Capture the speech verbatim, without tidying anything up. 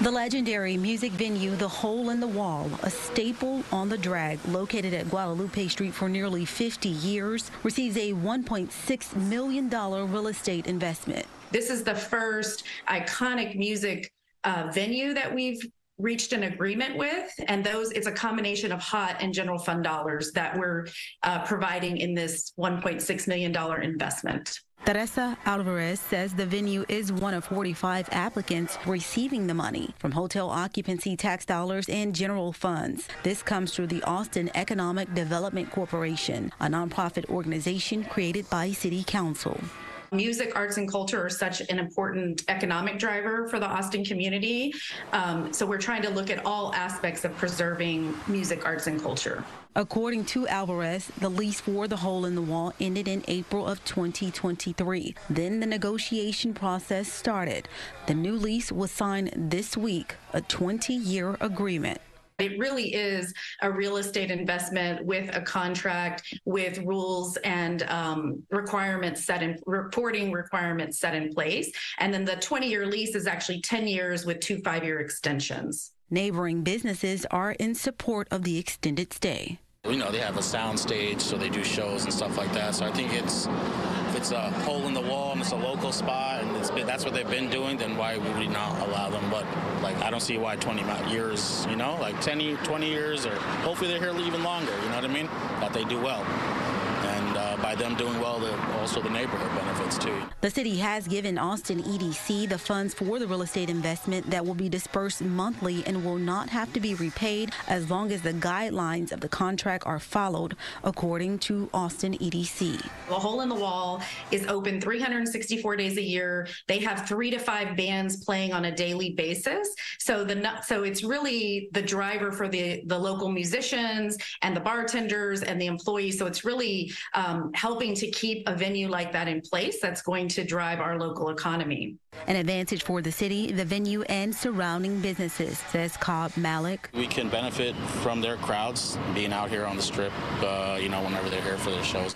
The legendary music venue, The Hole in the Wall, a staple on the drag, located at Guadalupe Street for nearly fifty years, receives a one point six million dollars real estate investment. This is the first iconic music uh, venue that we've reached an agreement with, and those it's a combination of hot and general fund dollars that we're uh, providing in this one point six million dollars investment. Teresa Alvarez says the venue is one of forty-five applicants receiving the money from hotel occupancy tax dollars and general funds. This comes through the Austin Economic Development Corporation, a nonprofit organization created by City Council. Music, arts, and culture are such an important economic driver for the Austin community. Um, so we're trying to look at all aspects of preserving music, arts, and culture. According to Alvarez, the lease for The Hole in the Wall ended in April of twenty twenty-three. Then the negotiation process started. The new lease was signed this week, a twenty-year agreement. It really is a real estate investment with a contract, with rules and um, requirements set in, reporting requirements set in place. And then the twenty-year lease is actually ten years with two five-year extensions. Neighboring businesses are in support of the extended stay. You know, they have a sound stage, so they do shows and stuff like that. So I think it's, if it's a hole in the wall and it's a local spot and it's been, that's what they've been doing, then why would we not allow them? But, like, I don't see why twenty years, you know, like ten, twenty years, or hopefully they're here even longer, you know what I mean? That they do well. And uh, by them doing well, also the neighborhood benefits too. The city has given Austin E D C the funds for the real estate investment that will be dispersed monthly and will not have to be repaid as long as the guidelines of the contract are followed, according to Austin E D C. The Hole in the Wall is open three hundred sixty-four days a year. They have three to five bands playing on a daily basis. So the so it's really the driver for the the local musicians and the bartenders and the employees. So it's really Um, helping to keep a venue like that in place that's going to drive our local economy. An advantage for the city, the venue, and surrounding businesses, says Cobb Malik. We can benefit from their crowds being out here on the Strip, uh, you know, whenever they're here for their shows.